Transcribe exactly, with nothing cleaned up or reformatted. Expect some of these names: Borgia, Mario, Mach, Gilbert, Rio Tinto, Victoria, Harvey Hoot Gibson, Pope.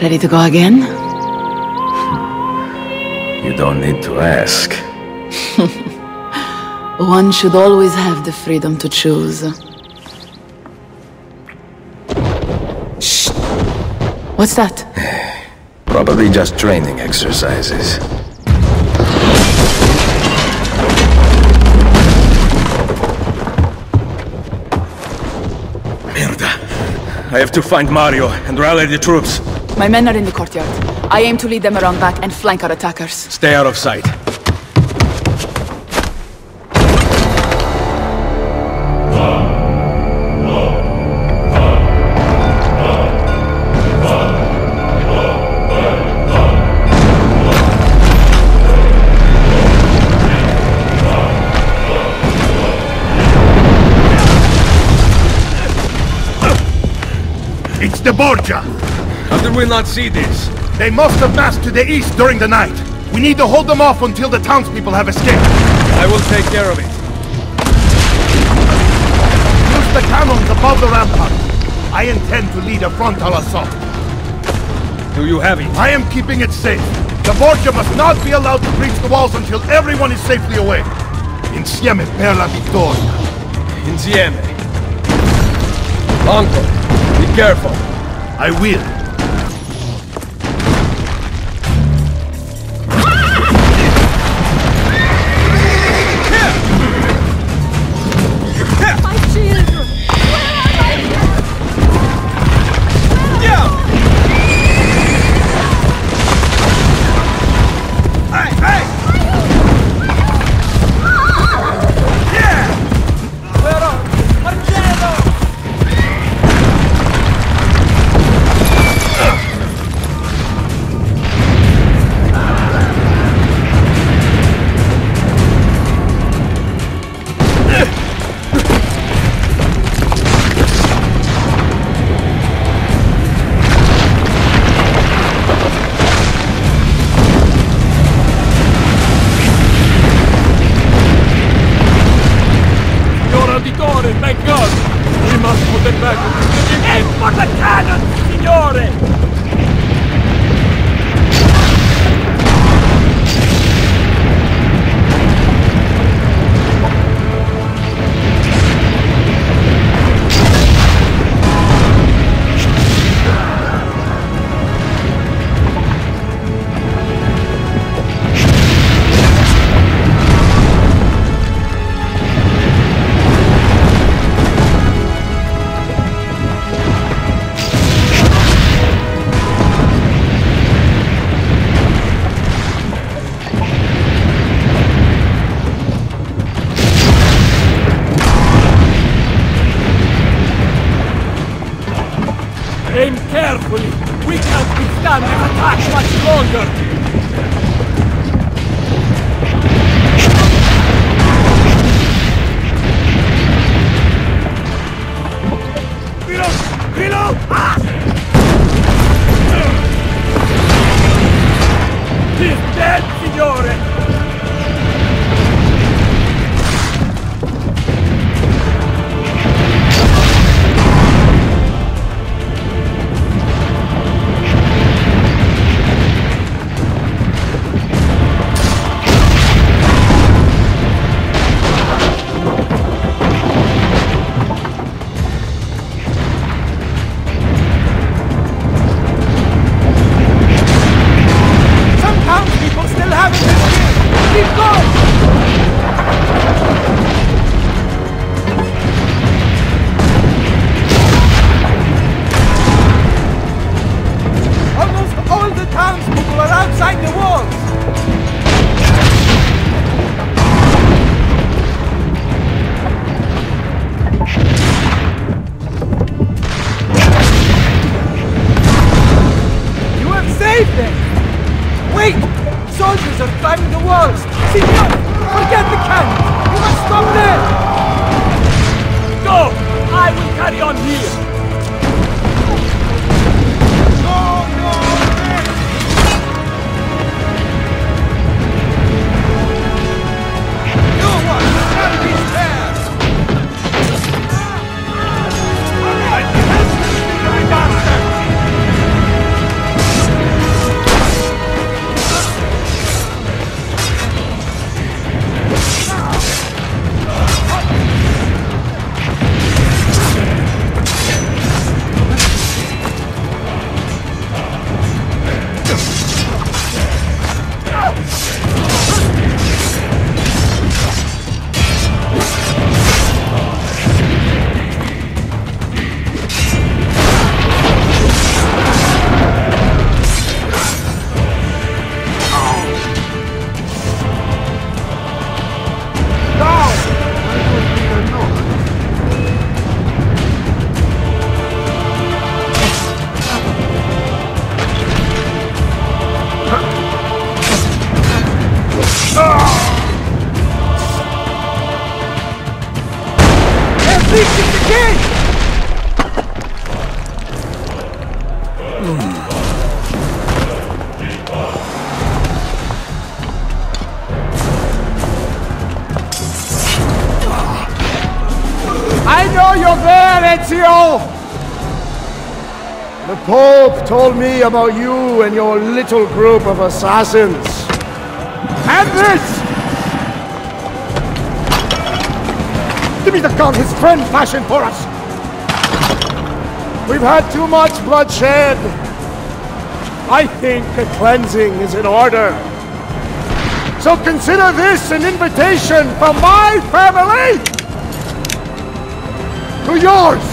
Ready to go again? You don't need to ask. One should always have the freedom to choose. Shh! What's that? Probably just training exercises. Merda! I have to find Mario and rally the troops. My men are in the courtyard. I aim to lead them around back and flank our attackers. Stay out of sight. It's the Borgia! How did we not see this? They must have massed to the east during the night. We need to hold them off until the townspeople have escaped. I will take care of it. Use the cannons above the rampart. I intend to lead a frontal assault. Do you have it? I am keeping it safe. The Borgia must not be allowed to breach the walls until everyone is safely away. Insieme per la Victoria. Insieme. Uncle. Be careful. I will. My children! Where are my children? Hey! Hey! The Pope told me about you and your little group of assassins. And this! Give me the gun his friend fashioned for us! We've had too much bloodshed. I think a cleansing is in order. So consider this an invitation from my family to yours!